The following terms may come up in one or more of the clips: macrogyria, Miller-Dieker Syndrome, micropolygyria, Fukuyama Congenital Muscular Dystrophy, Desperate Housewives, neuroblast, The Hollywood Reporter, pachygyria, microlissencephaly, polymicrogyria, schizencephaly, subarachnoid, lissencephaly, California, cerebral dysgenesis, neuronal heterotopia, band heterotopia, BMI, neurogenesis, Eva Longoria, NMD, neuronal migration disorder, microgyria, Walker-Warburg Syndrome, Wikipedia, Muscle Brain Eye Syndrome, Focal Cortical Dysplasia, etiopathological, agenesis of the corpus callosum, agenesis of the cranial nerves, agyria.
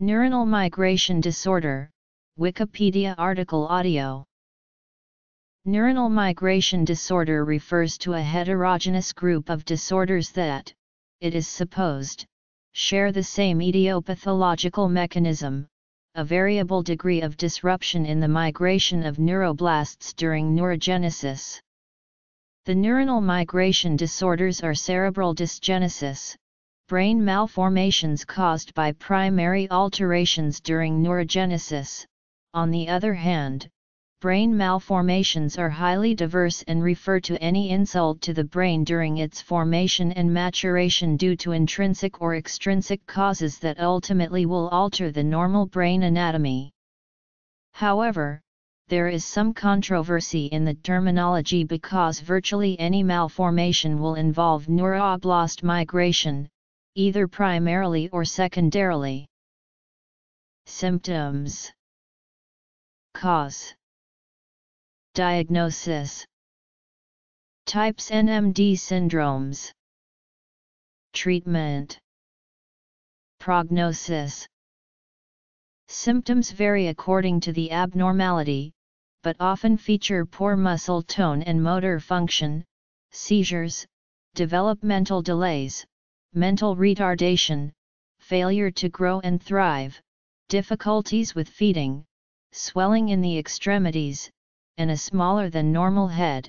Neuronal migration disorder, Wikipedia article audio. Neuronal migration disorder refers to a heterogeneous group of disorders that, it is supposed, share the same etiopathological mechanism, a variable degree of disruption in the migration of neuroblasts during neurogenesis. The neuronal migration disorders are cerebral dysgenesis, brain malformations caused by primary alterations during neurogenesis. On the other hand, brain malformations are highly diverse and refer to any insult to the brain during its formation and maturation due to intrinsic or extrinsic causes that ultimately will alter the normal brain anatomy. However, there is some controversy in the terminology because virtually any malformation will involve neuroblast migration, either primarily or secondarily. Symptoms. Cause. Diagnosis. Types NMD syndromes. Treatment. Prognosis. Symptoms vary according to the abnormality, but often feature poor muscle tone and motor function, seizures, developmental delays, mental retardation, failure to grow and thrive, difficulties with feeding, swelling in the extremities, and a smaller than normal head.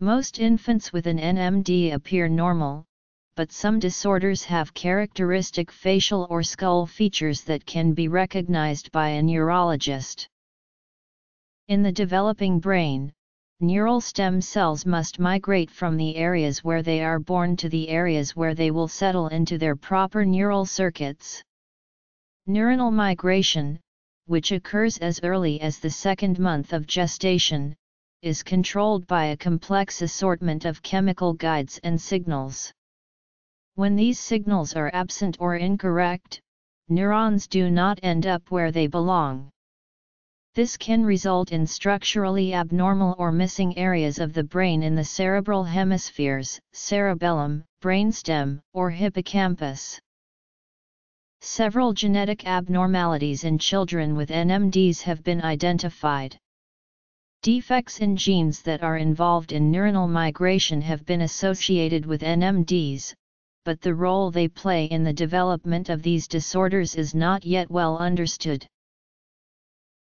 Most infants with an NMD appear normal, but some disorders have characteristic facial or skull features that can be recognized by a neurologist. In the developing brain, neural stem cells must migrate from the areas where they are born to the areas where they will settle into their proper neural circuits. Neuronal migration, which occurs as early as the second month of gestation, is controlled by a complex assortment of chemical guides and signals. When these signals are absent or incorrect, neurons do not end up where they belong. This can result in structurally abnormal or missing areas of the brain in the cerebral hemispheres, cerebellum, brainstem, or hippocampus. Several genetic abnormalities in children with NMDs have been identified. Defects in genes that are involved in neuronal migration have been associated with NMDs, but the role they play in the development of these disorders is not yet well understood.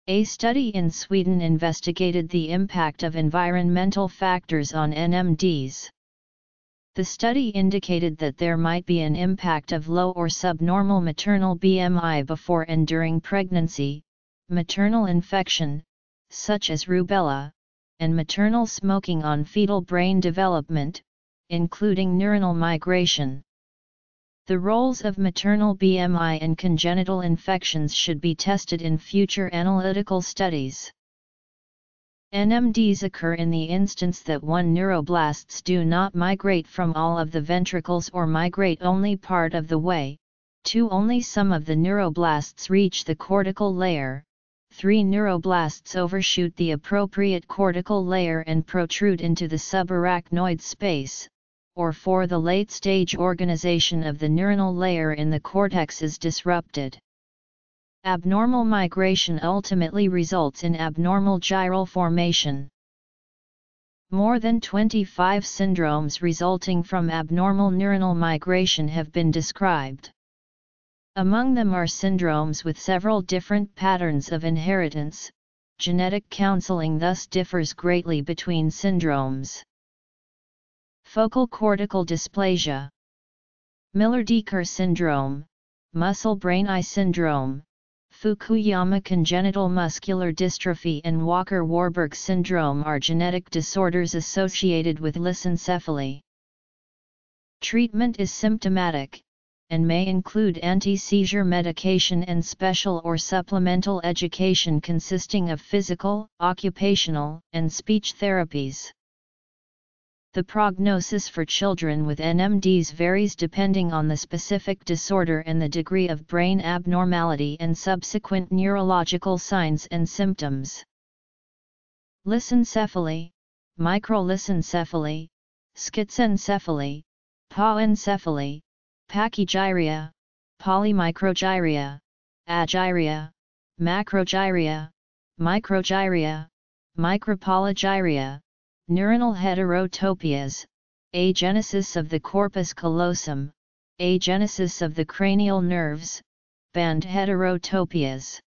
A study in Sweden investigated the impact of environmental factors on NMDs. The study indicated that there might be an impact of low or subnormal maternal BMI before and during pregnancy, maternal infection, such as rubella, and maternal smoking on fetal brain development, including neuronal migration. The roles of maternal BMI and congenital infections should be tested in future analytical studies. NMDs occur in the instance that neuroblasts do not migrate from all of the ventricles or migrate only part of the way, 2 only some of the neuroblasts reach the cortical layer, 3 neuroblasts overshoot the appropriate cortical layer and protrude into the subarachnoid space, or 4 the late-stage organization of the neuronal layer in the cortex is disrupted. Abnormal migration ultimately results in abnormal gyral formation. More than 25 syndromes resulting from abnormal neuronal migration have been described. Among them are syndromes with several different patterns of inheritance. Genetic counseling thus differs greatly between syndromes. Focal cortical dysplasia, Miller-Dieker syndrome, Muscle Brain Eye syndrome, Fukuyama congenital muscular dystrophy and Walker-Warburg syndrome are genetic disorders associated with lissencephaly. Treatment is symptomatic, and may include anti-seizure medication and special or supplemental education consisting of physical, occupational, and speech therapies. The prognosis for children with NMDs varies depending on the specific disorder and the degree of brain abnormality and subsequent neurological signs and symptoms. Lissencephaly, microlissencephaly, schizencephaly, pachencephaly, pachygyria, polymicrogyria, agyria, macrogyria, microgyria, micropolygyria, neuronal heterotopias, agenesis of the corpus callosum, agenesis of the cranial nerves, band heterotopias.